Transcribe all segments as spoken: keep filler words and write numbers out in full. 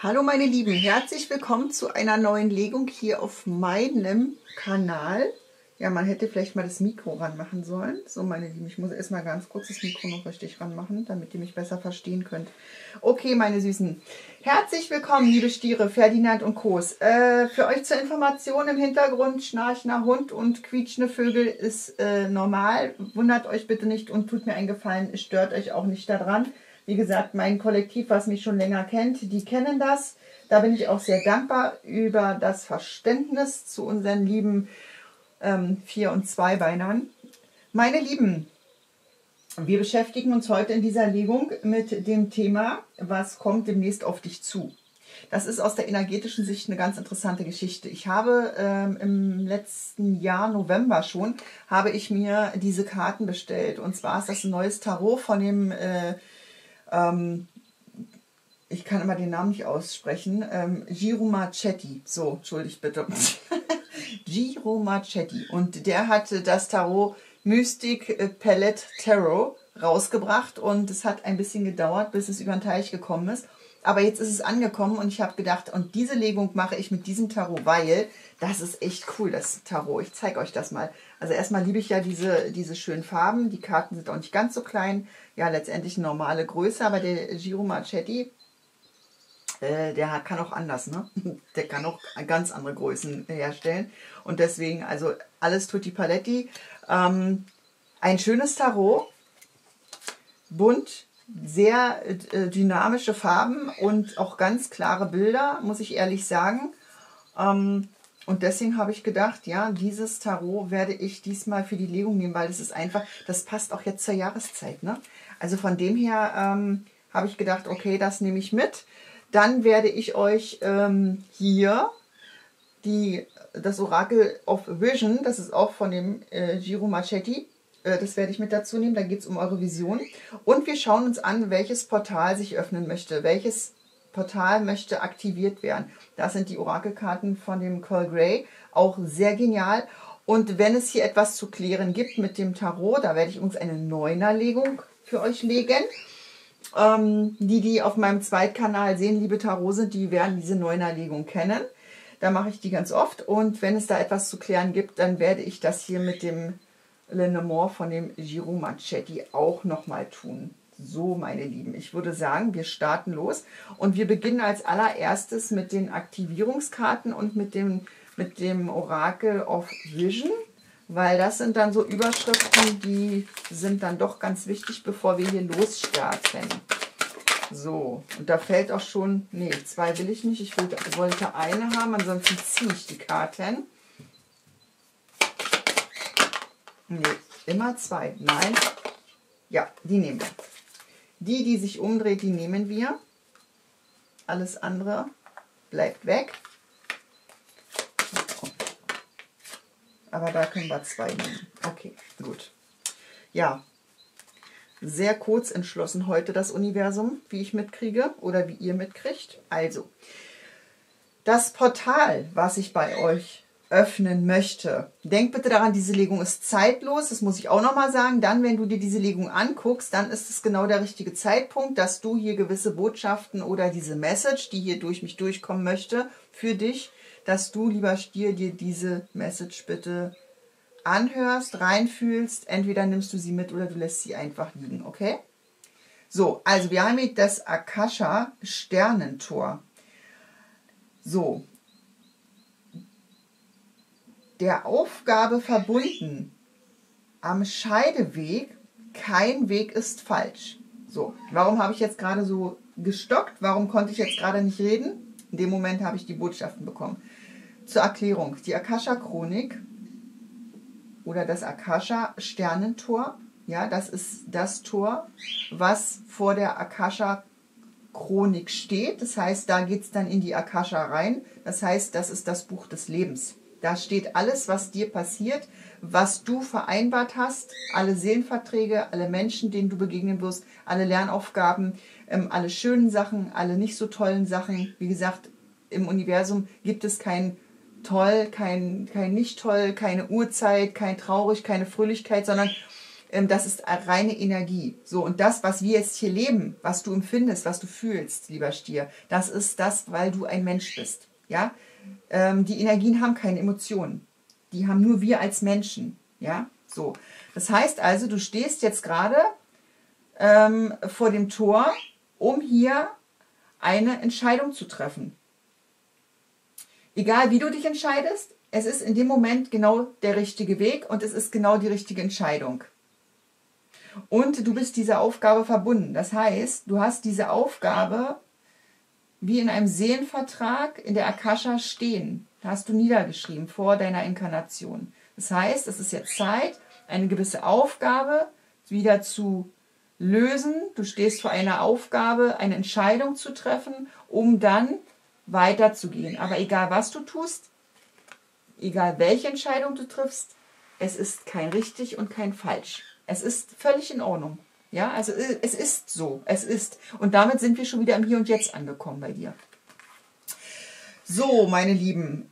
Hallo meine Lieben, herzlich willkommen zu einer neuen Legung hier auf meinem Kanal. Ja, man hätte vielleicht mal das Mikro ranmachen sollen. So meine Lieben, ich muss erstmal ganz kurz das Mikro noch richtig ranmachen, damit ihr mich besser verstehen könnt. Okay, meine Süßen, herzlich willkommen, liebe Stiere, Ferdinand und Kos. Äh, für euch zur Information im Hintergrund, schnarchender Hund und quietschende Vögel ist äh, normal. Wundert euch bitte nicht und tut mir einen Gefallen, stört euch auch nicht daran. Wie gesagt, mein Kollektiv, was mich schon länger kennt, die kennen das. Da bin ich auch sehr dankbar über das Verständnis zu unseren lieben Ähm, vier- und Zweibeinern. Meine Lieben, wir beschäftigen uns heute in dieser Legung mit dem Thema, was kommt demnächst auf dich zu. Das ist aus der energetischen Sicht eine ganz interessante Geschichte. Ich habe ähm, im letzten Jahr, November schon, habe ich mir diese Karten bestellt. Und zwar ist das ein neues Tarot von dem, äh, ähm, ich kann immer den Namen nicht aussprechen, ähm, Ciro Marchetti. So, entschuldigt bitte. Ciro Marchetti, und der hatte das Tarot Mystic Palette Tarot rausgebracht, und es hat ein bisschen gedauert, bis es über den Teich gekommen ist, aber jetzt ist es angekommen und ich habe gedacht, und diese Legung mache ich mit diesem Tarot, weil das ist echt cool, das Tarot. Ich zeige euch das mal. Also erstmal liebe ich ja diese, diese schönen Farben, die Karten sind auch nicht ganz so klein, ja letztendlich eine normale Größe, aber der Ciro Marchetti, der kann auch anders, ne? Der kann auch ganz andere Größen herstellen. Und deswegen, also alles tutti paletti. Ähm, ein schönes Tarot, bunt, sehr äh, dynamische Farben und auch ganz klare Bilder, muss ich ehrlich sagen. Ähm, und deswegen habe ich gedacht, ja, dieses Tarot werde ich diesmal für die Legung nehmen, weil das ist einfach, das passt auch jetzt zur Jahreszeit, ne? Also von dem her ähm, habe ich gedacht, okay, das nehme ich mit. Dann werde ich euch ähm, hier die, das Oracle of Vision, das ist auch von dem äh, Ciro Marchetti, äh, das werde ich mit dazu nehmen, da geht es um eure Vision. Und wir schauen uns an, welches Portal sich öffnen möchte, welches Portal möchte aktiviert werden. Das sind die Orakelkarten von dem Carl Grey, auch sehr genial. Und wenn es hier etwas zu klären gibt mit dem Tarot, da werde ich uns eine Neunerlegung für euch legen. Ähm, die, die auf meinem Zweitkanal sehen, liebe Tarot sind, die werden diese Neunerlegung kennen. Da mache ich die ganz oft. Und wenn es da etwas zu klären gibt, dann werde ich das hier mit dem Lenormand von dem Ciro Marchetti auch nochmal tun. So, meine Lieben, ich würde sagen, wir starten los. Und wir beginnen als allererstes mit den Aktivierungskarten und mit dem, mit dem Oracle of Vision. Weil das sind dann so Überschriften, die sind dann doch ganz wichtig, bevor wir hier losstarten. So, und da fällt auch schon, nee, zwei will ich nicht, ich wollte eine haben, ansonsten ziehe ich die Karten. Nee, immer zwei, nein. Ja, die nehmen wir. Die, die sich umdreht, die nehmen wir. Alles andere bleibt weg. Aber da können wir zwei nehmen. Okay, gut. Ja, sehr kurz entschlossen heute das Universum, wie ich mitkriege oder wie ihr mitkriegt. Also, das Portal, was ich bei euch öffnen möchte. Denkt bitte daran, diese Legung ist zeitlos. Das muss ich auch nochmal sagen. Dann, wenn du dir diese Legung anguckst, dann ist es genau der richtige Zeitpunkt, dass du hier gewisse Botschaften oder diese Message, die hier durch mich durchkommen möchte, für dich, dass du, lieber Stier, dir diese Message bitte anhörst, reinfühlst. Entweder nimmst du sie mit oder du lässt sie einfach liegen, okay? So, also wir haben hier das Akasha-Sternentor. So. Der Aufgabe verbunden, am Scheideweg, kein Weg ist falsch. So, warum habe ich jetzt gerade so gestockt? Warum konnte ich jetzt gerade nicht reden? In dem Moment habe ich die Botschaften bekommen. Zur Erklärung, die Akasha-Chronik oder das Akasha-Sternentor, ja, das ist das Tor, was vor der Akasha-Chronik steht. Das heißt, da geht es dann in die Akasha rein. Das heißt, das ist das Buch des Lebens. Da steht alles, was dir passiert, was du vereinbart hast, alle Seelenverträge, alle Menschen, denen du begegnen wirst, alle Lernaufgaben, alle schönen Sachen, alle nicht so tollen Sachen. Wie gesagt, im Universum gibt es kein Toll, kein, kein Nicht-Toll, keine Uhrzeit, kein Traurig, keine Fröhlichkeit, sondern das ist reine Energie. So, und das, was wir jetzt hier leben, was du empfindest, was du fühlst, lieber Stier, das ist das, weil du ein Mensch bist. Ja? Ähm, die Energien haben keine Emotionen. Die haben nur wir als Menschen. Ja? So. Das heißt also, du stehst jetzt gerade ähm, vor dem Tor, um hier eine Entscheidung zu treffen. Egal, wie du dich entscheidest, es ist in dem Moment genau der richtige Weg und es ist genau die richtige Entscheidung. Und du bist dieser Aufgabe verbunden. Das heißt, du hast diese Aufgabe wie in einem Seelenvertrag in der Akasha stehen. Da hast du niedergeschrieben vor deiner Inkarnation. Das heißt, es ist jetzt Zeit, eine gewisse Aufgabe wieder zu lösen. Du stehst vor einer Aufgabe, eine Entscheidung zu treffen, um dann weiterzugehen. Aber egal, was du tust, egal, welche Entscheidung du triffst, es ist kein richtig und kein falsch. Es ist völlig in Ordnung. Ja, also es ist so. Es ist. Und damit sind wir schon wieder im Hier und Jetzt angekommen bei dir. So, meine Lieben,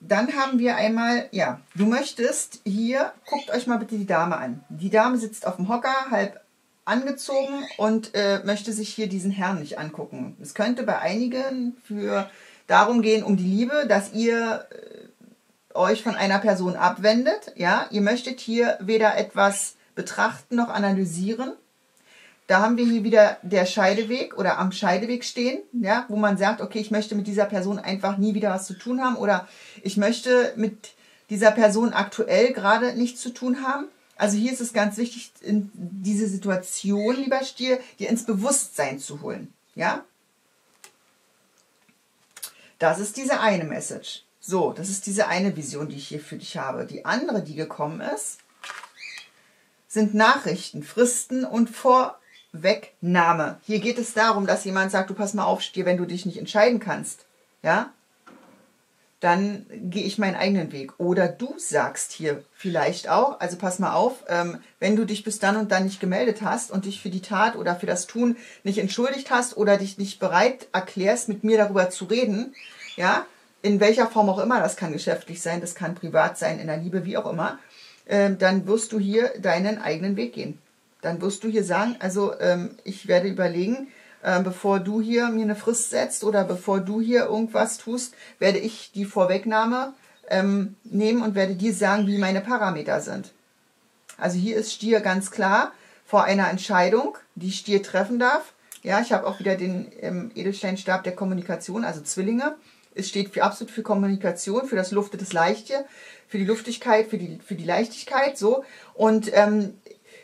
dann haben wir einmal, ja, du möchtest hier, guckt euch mal bitte die Dame an. Die Dame sitzt auf dem Hocker, halb angezogen und äh, möchte sich hier diesen Herrn nicht angucken. Es könnte bei einigen für darum gehen, um die Liebe, dass ihr euch von einer Person abwendet. Ja, ihr möchtet hier weder etwas betrachten noch analysieren. Da haben wir hier wieder der Scheideweg oder am Scheideweg stehen, ja, wo man sagt, okay, ich möchte mit dieser Person einfach nie wieder was zu tun haben oder ich möchte mit dieser Person aktuell gerade nichts zu tun haben. Also hier ist es ganz wichtig, in diese Situation, lieber Stier, dir ins Bewusstsein zu holen. Ja, das ist diese eine Message. So, das ist diese eine Vision, die ich hier für dich habe. Die andere, die gekommen ist, sind Nachrichten, Fristen und Vorwegnahme. Hier geht es darum, dass jemand sagt, du pass mal auf, Stier, wenn du dich nicht entscheiden kannst, ja, dann gehe ich meinen eigenen Weg. Oder du sagst hier vielleicht auch, also pass mal auf, ähm, wenn du dich bis dann und dann nicht gemeldet hast und dich für die Tat oder für das Tun nicht entschuldigt hast oder dich nicht bereit erklärst, mit mir darüber zu reden, ja, in welcher Form auch immer, das kann geschäftlich sein, das kann privat sein, in der Liebe, wie auch immer, äh, dann wirst du hier deinen eigenen Weg gehen. Dann wirst du hier sagen, also ähm, ich werde überlegen, äh, bevor du hier mir eine Frist setzt oder bevor du hier irgendwas tust, werde ich die Vorwegnahme ähm, nehmen und werde dir sagen, wie meine Parameter sind. Also hier ist Stier ganz klar vor einer Entscheidung, die Stier treffen darf. Ja, ich habe auch wieder den ähm, Edelsteinstab der Kommunikation, also Zwillinge. Es steht für absolut für Kommunikation, für das Lufte, das Leichte, für die Luftigkeit, für die, für die Leichtigkeit. So. Und ähm,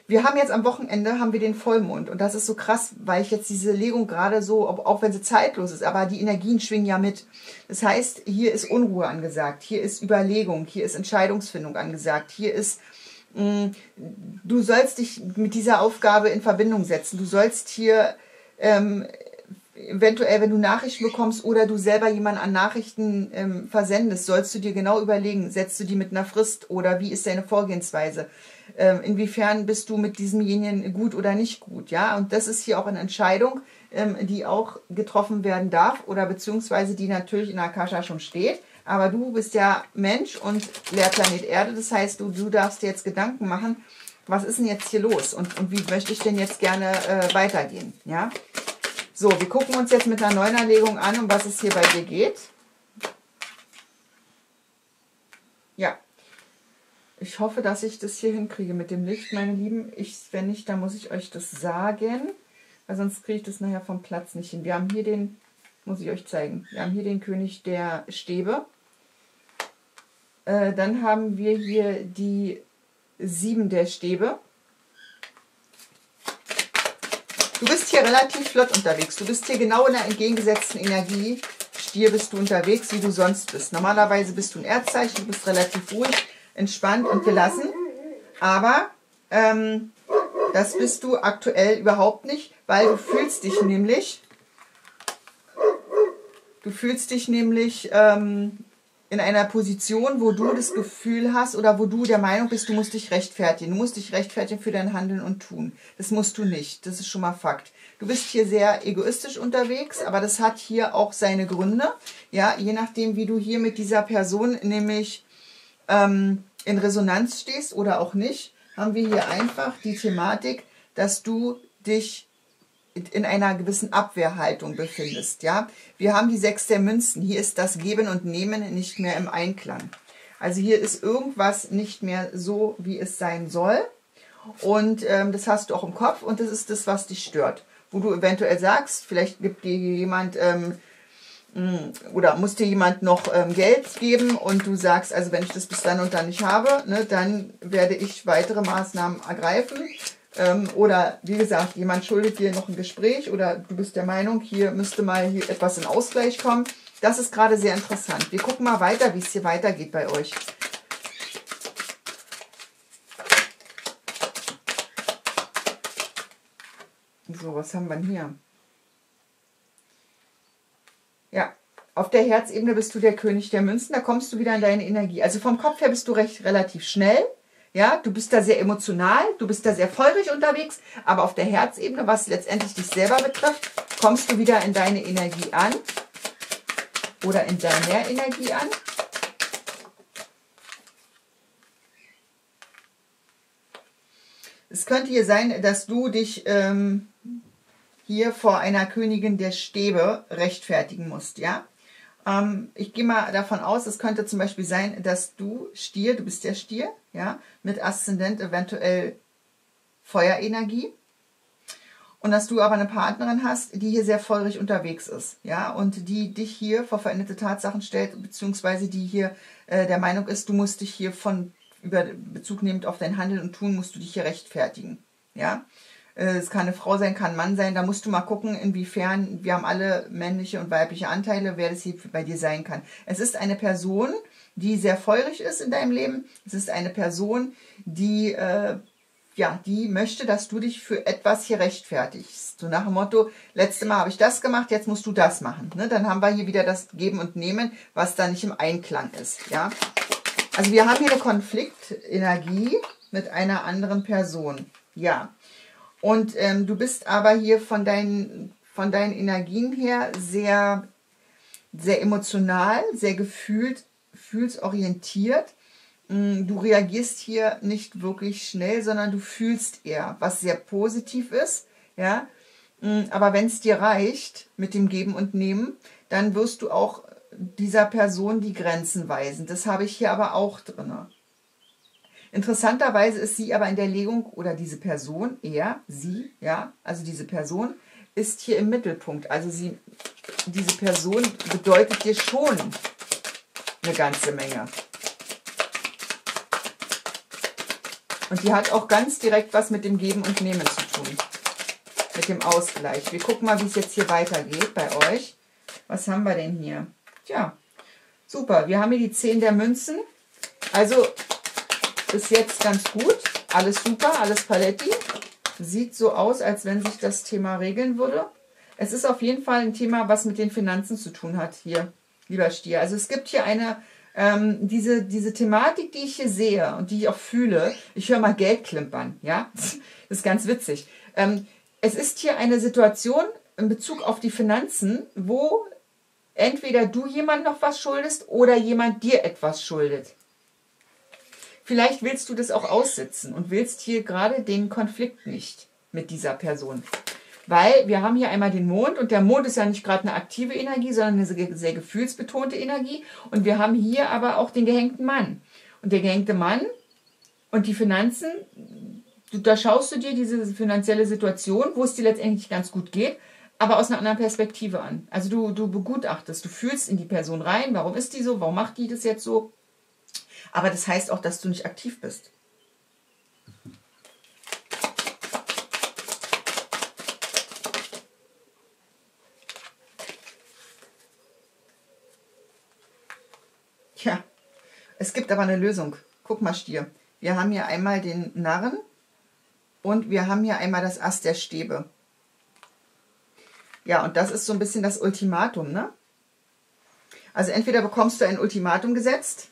wir haben jetzt am Wochenende haben wir den Vollmond. Und das ist so krass, weil ich jetzt diese Legung gerade so, auch wenn sie zeitlos ist, aber die Energien schwingen ja mit. Das heißt, hier ist Unruhe angesagt, hier ist Überlegung, hier ist Entscheidungsfindung angesagt, hier ist, mh, du sollst dich mit dieser Aufgabe in Verbindung setzen. Du sollst hier... Ähm, eventuell, wenn du Nachrichten bekommst oder du selber jemanden an Nachrichten ähm, versendest, sollst du dir genau überlegen, setzt du die mit einer Frist oder wie ist deine Vorgehensweise? Ähm, inwiefern bist du mit diesemjenigen gut oder nicht gut? Ja, und das ist hier auch eine Entscheidung, ähm, die auch getroffen werden darf oder beziehungsweise die natürlich in der Akasha schon steht. Aber du bist ja Mensch und Lehrplanet Erde, das heißt, du, du darfst dir jetzt Gedanken machen, was ist denn jetzt hier los und, und wie möchte ich denn jetzt gerne äh, weitergehen? Ja. So, wir gucken uns jetzt mit einer Neunerlegung an, um was es hier bei dir geht. Ja, ich hoffe, dass ich das hier hinkriege mit dem Licht, meine Lieben. Ich, wenn nicht, dann muss ich euch das sagen, weil sonst kriege ich das nachher vom Platz nicht hin. Wir haben hier den, muss ich euch zeigen, wir haben hier den König der Stäbe. Äh, dann haben wir hier die Sieben der Stäbe. Du bist hier relativ flott unterwegs. Du bist hier genau in der entgegengesetzten Energie. Stier bist du unterwegs, wie du sonst bist. Normalerweise bist du ein Erdzeichen, du bist relativ ruhig, entspannt und gelassen. Aber ähm, das bist du aktuell überhaupt nicht, weil du fühlst dich nämlich, du fühlst dich nämlich ähm, in einer Position, wo du das Gefühl hast oder wo du der Meinung bist, du musst dich rechtfertigen. Du musst dich rechtfertigen für dein Handeln und Tun. Das musst du nicht. Das ist schon mal Fakt. Du bist hier sehr egoistisch unterwegs, aber das hat hier auch seine Gründe. Ja, je nachdem, wie du hier mit dieser Person nämlich ähm, in Resonanz stehst oder auch nicht, haben wir hier einfach die Thematik, dass du dich in einer gewissen Abwehrhaltung befindest. Ja? Wir haben die Sechs der Münzen. Hier ist das Geben und Nehmen nicht mehr im Einklang. Also hier ist irgendwas nicht mehr so, wie es sein soll. Und ähm, das hast du auch im Kopf und das ist das, was dich stört. Wo du eventuell sagst, vielleicht gibt dir jemand ähm, oder muss dir jemand noch ähm, Geld geben und du sagst, also wenn ich das bis dann und dann nicht habe, ne, dann werde ich weitere Maßnahmen ergreifen. Ähm, oder wie gesagt, jemand schuldet dir noch ein Gespräch oder du bist der Meinung, hier müsste mal hier etwas in Ausgleich kommen. Das ist gerade sehr interessant. Wir gucken mal weiter, wie es hier weitergeht bei euch. So, was haben wir denn hier? Ja, auf der Herzebene bist du der König der Münzen, da kommst du wieder in deine Energie. Also vom Kopf her bist du recht relativ schnell, ja, du bist da sehr emotional, du bist da sehr feurig unterwegs, aber auf der Herzebene, was letztendlich dich selber betrifft, kommst du wieder in deine Energie an oder in deiner Energie an. Es könnte hier sein, dass du dich ähm, hier vor einer Königin der Stäbe rechtfertigen musst, ja. Ähm, ich gehe mal davon aus, es könnte zum Beispiel sein, dass du Stier, du bist der Stier, ja, mit Aszendent eventuell Feuerenergie und dass du aber eine Partnerin hast, die hier sehr feurig unterwegs ist, ja, und die dich hier vor veränderte Tatsachen stellt, beziehungsweise die hier äh, der Meinung ist, du musst dich hier von über Bezug nehmend auf dein Handeln und Tun musst du dich hier rechtfertigen. Ja? Es kann eine Frau sein, kann ein Mann sein. Da musst du mal gucken, inwiefern, wir haben alle männliche und weibliche Anteile, wer das hier bei dir sein kann. Es ist eine Person, die sehr feurig ist in deinem Leben. Es ist eine Person, die, äh, ja, die möchte, dass du dich für etwas hier rechtfertigst. So nach dem Motto, letztes Mal habe ich das gemacht, jetzt musst du das machen. Ne? Dann haben wir hier wieder das Geben und Nehmen, was da nicht im Einklang ist. Ja? Also wir haben hier eine Konfliktenergie mit einer anderen Person, ja. Und ähm, du bist aber hier von deinen, von deinen Energien her sehr, sehr emotional, sehr gefühlt, gefühlsorientiert. Du reagierst hier nicht wirklich schnell, sondern du fühlst eher, was sehr positiv ist, ja. Aber wenn es dir reicht mit dem Geben und Nehmen, dann wirst du auch dieser Person die Grenzen weisen. Das habe ich hier aber auch drin. Interessanterweise ist sie aber in der Legung, oder diese Person, er, sie, ja, also diese Person ist hier im Mittelpunkt. Also sie, diese Person bedeutet dir schon eine ganze Menge. Und die hat auch ganz direkt was mit dem Geben und Nehmen zu tun. Mit dem Ausgleich. Wir gucken mal, wie es jetzt hier weitergeht bei euch. Was haben wir denn hier? Tja, super. Wir haben hier die Zehn der Münzen. Also bis jetzt ganz gut. Alles super, alles Paletti. Sieht so aus, als wenn sich das Thema regeln würde. Es ist auf jeden Fall ein Thema, was mit den Finanzen zu tun hat hier, lieber Stier. Also es gibt hier eine, ähm, diese, diese Thematik, die ich hier sehe und die ich auch fühle. Ich höre mal Geld klimpern, ja. Das ist ganz witzig. Ähm, es ist hier eine Situation in Bezug auf die Finanzen, wo entweder du jemand noch was schuldest oder jemand dir etwas schuldet. Vielleicht willst du das auch aussitzen und willst hier gerade den Konflikt nicht mit dieser Person. Weil wir haben hier einmal den Mond und der Mond ist ja nicht gerade eine aktive Energie, sondern eine sehr gefühlsbetonte Energie. Und wir haben hier aber auch den gehängten Mann. Und der gehängte Mann und die Finanzen, da schaust du dir diese finanzielle Situation, wo es dir letztendlich ganz gut geht, aber aus einer anderen Perspektive an. Also du, du begutachtest, du fühlst in die Person rein, warum ist die so, warum macht die das jetzt so? Aber das heißt auch, dass du nicht aktiv bist. Tja, es gibt aber eine Lösung. Guck mal, Stier. Wir haben hier einmal den Narren und wir haben hier einmal das Ass der Stäbe. Ja, und das ist so ein bisschen das Ultimatum, ne? Also entweder bekommst du ein Ultimatum gesetzt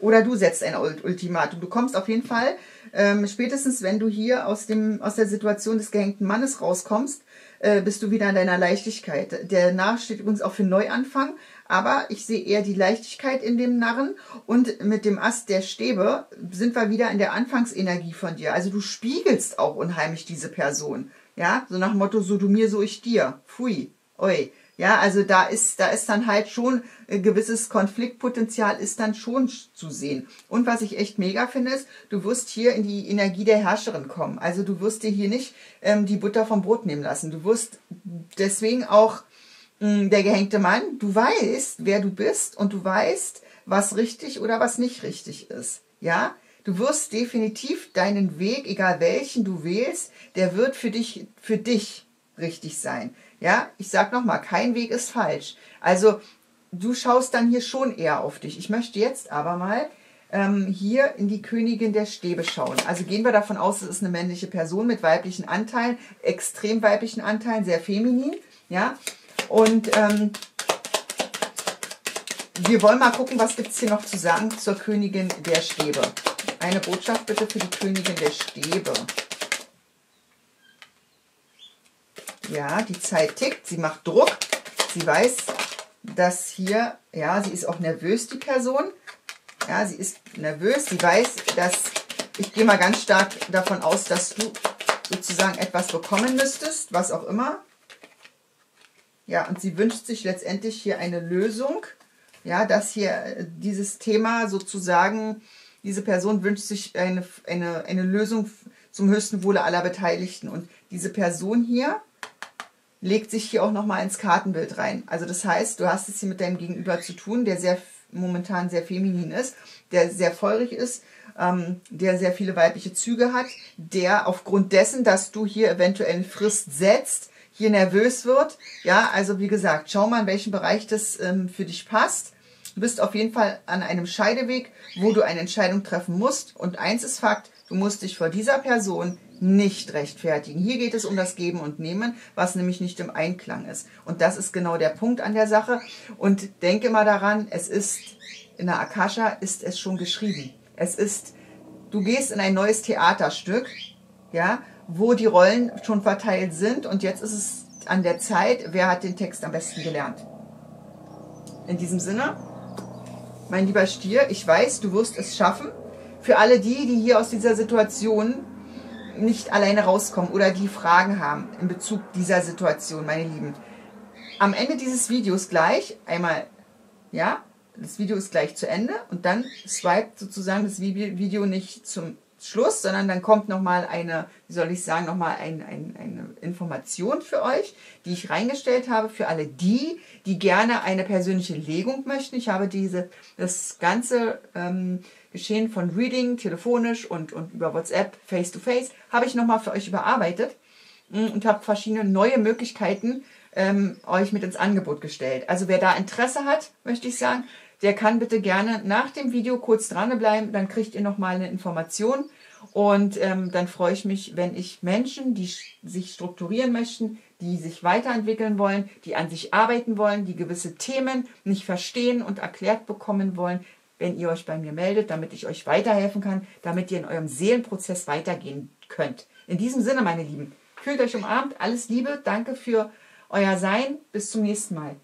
oder du setzt ein Ultimatum. Du kommst auf jeden Fall, ähm, spätestens wenn du hier aus, dem, aus der Situation des gehängten Mannes rauskommst, äh, bist du wieder in deiner Leichtigkeit. Der Narr steht übrigens auch für Neuanfang, aber ich sehe eher die Leichtigkeit in dem Narren, und mit dem Ast der Stäbe sind wir wieder in der Anfangsenergie von dir. Also du spiegelst auch unheimlich diese Person. Ja, so nach dem Motto, so du mir, so ich dir. Pfui, oi. Ja, also da ist, da ist dann halt schon ein gewisses Konfliktpotenzial ist dann schon zu sehen. Und was ich echt mega finde, ist, du wirst hier in die Energie der Herrscherin kommen. Also du wirst dir hier nicht ähm, die Butter vom Brot nehmen lassen. Du wirst deswegen auch mh, der gehängte Mann, du weißt, wer du bist, und du weißt, was richtig oder was nicht richtig ist. Ja, du wirst definitiv deinen Weg, egal welchen du wählst, der wird für dich, für dich richtig sein. Ja, ich sag nochmal, kein Weg ist falsch. Also du schaust dann hier schon eher auf dich. Ich möchte jetzt aber mal ähm, hier in die Königin der Stäbe schauen. Also gehen wir davon aus, es ist eine männliche Person mit weiblichen Anteilen, extrem weiblichen Anteilen, sehr feminin. Ja, und ähm, wir wollen mal gucken, was gibt es hier noch zu sagen zur Königin der Stäbe. Eine Botschaft bitte für die Königin der Stäbe. Ja, die Zeit tickt, sie macht Druck, sie weiß, dass hier, ja, sie ist auch nervös, die Person. Ja, sie ist nervös, sie weiß, dass, ich gehe mal ganz stark davon aus, dass du sozusagen etwas bekommen müsstest, was auch immer. Ja, und sie wünscht sich letztendlich hier eine Lösung, ja, dass hier dieses Thema sozusagen, diese Person wünscht sich eine, eine, eine Lösung zum höchsten Wohle aller Beteiligten. Und diese Person hier legt sich hier auch nochmal ins Kartenbild rein. Also das heißt, du hast es hier mit deinem Gegenüber zu tun, der sehr momentan sehr feminin ist, der sehr feurig ist, ähm, der sehr viele weibliche Züge hat, der aufgrund dessen, dass du hier eventuell eine Frist setzt, hier nervös wird. Ja, also wie gesagt, schau mal, in welchem Bereich das ähm, für dich passt. Du bist auf jeden Fall an einem Scheideweg, wo du eine Entscheidung treffen musst. Und eins ist Fakt, du musst dich vor dieser Person nicht rechtfertigen. Hier geht es um das Geben und Nehmen, was nämlich nicht im Einklang ist. Und das ist genau der Punkt an der Sache. Und denke mal daran, es ist, in der Akasha ist es schon geschrieben. Es ist, du gehst in ein neues Theaterstück, ja, wo die Rollen schon verteilt sind. Und jetzt ist es an der Zeit, wer hat den Text am besten gelernt. In diesem Sinne, mein lieber Stier, ich weiß, du wirst es schaffen. Für alle die, die hier aus dieser Situation nicht alleine rauskommen oder die Fragen haben in Bezug dieser Situation, meine Lieben. Am Ende dieses Videos gleich einmal, ja, das Video ist gleich zu Ende, und dann swipet sozusagen das Video nicht zum Schluss, sondern dann kommt nochmal eine, wie soll ich sagen, nochmal ein, ein, eine Information für euch, die ich reingestellt habe für alle die, die gerne eine persönliche Legung möchten. Ich habe diese, das ganze ähm, Geschehen von Reading, telefonisch und, und über WhatsApp, Face-to-Face, habe ich nochmal für euch überarbeitet und habe verschiedene neue Möglichkeiten ähm, euch mit ins Angebot gestellt. Also wer da Interesse hat, möchte ich sagen, der kann bitte gerne nach dem Video kurz dranbleiben, dann kriegt ihr nochmal eine Information, und ähm, dann freue ich mich, wenn ich Menschen, die sich strukturieren möchten, die sich weiterentwickeln wollen, die an sich arbeiten wollen, die gewisse Themen nicht verstehen und erklärt bekommen wollen, wenn ihr euch bei mir meldet, damit ich euch weiterhelfen kann, damit ihr in eurem Seelenprozess weitergehen könnt. In diesem Sinne, meine Lieben, fühlt euch umarmt, alles Liebe, danke für euer Sein, bis zum nächsten Mal.